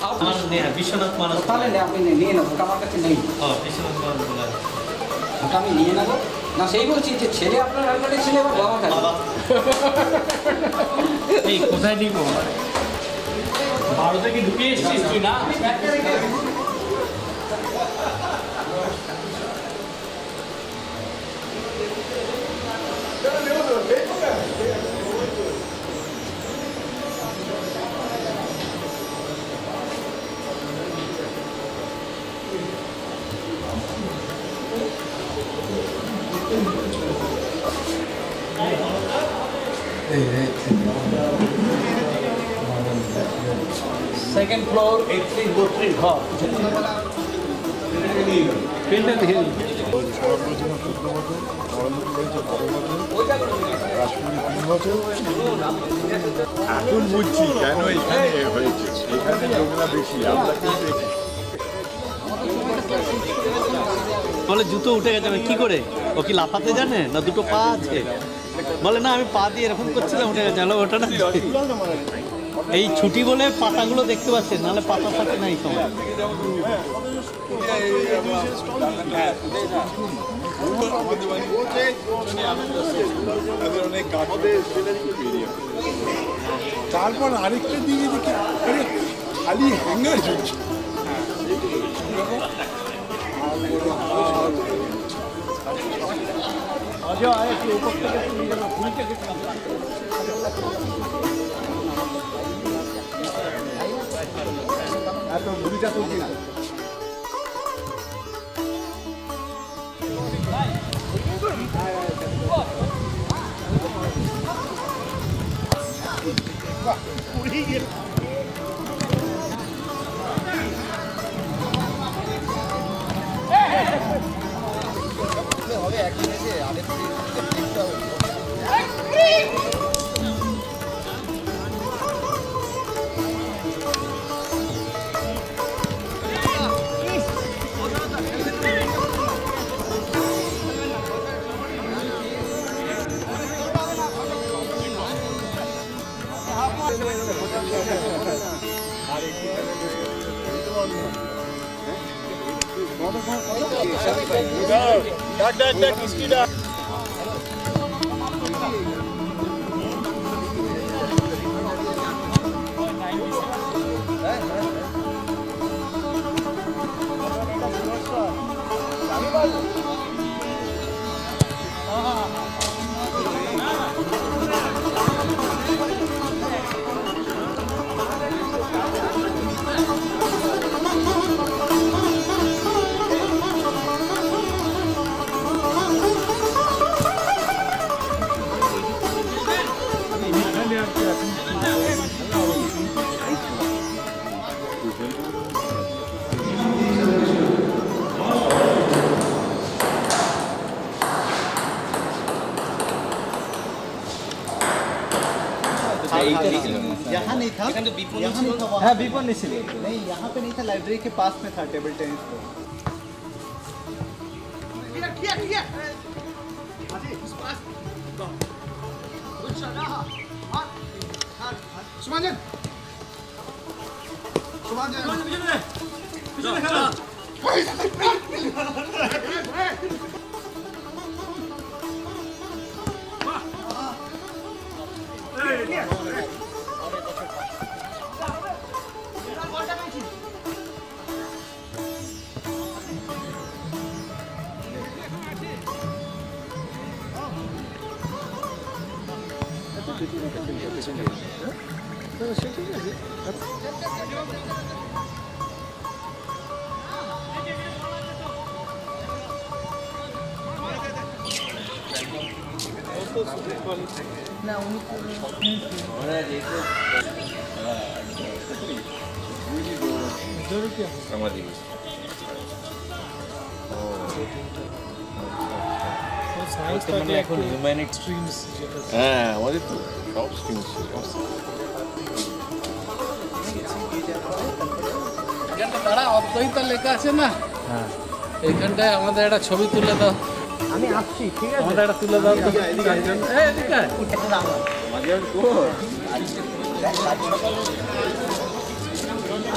विश्वनाथ मानस विश्वनाथ मानस बोला ना से কোথায় দিব ভারতে কি ঢুকে এসেছিস তুই না सेकेंड फ्लोर 83-32 घर पेंडल हिल এখন বুঝছি কেন এখানে হয়েছে এখানে লোকরা বেশি আমরা দেখি বলে জুতো উঠে গেছে আমি কি করে ও কি লাফাতে জানে না দুটো পা আছে বলে না আমি পা দিয়ে এরকম করছিলাম উঠে গেছে হলো ওটা না এই ছুটি বলে পাতাগুলো দেখতে পাচ্ছেন নালে পাতা থাকে নাই সময় তারপর আরেকটা দিকে দেখি খালি হ্যাঙ্গার ঝুলছে पूरी हाँ बीपन इसलिए नहीं यहाँ पे नहीं था लाइब्रेरी के पास में था टेबल टेनिस को তারা অদ্বৈতা লেখা আছে না এখানটায় আমাদের একটা ছবি তুলে দাও আমি আসছি ঠিক আছে আমাদের একটা তুলে দাও তো এই দিকে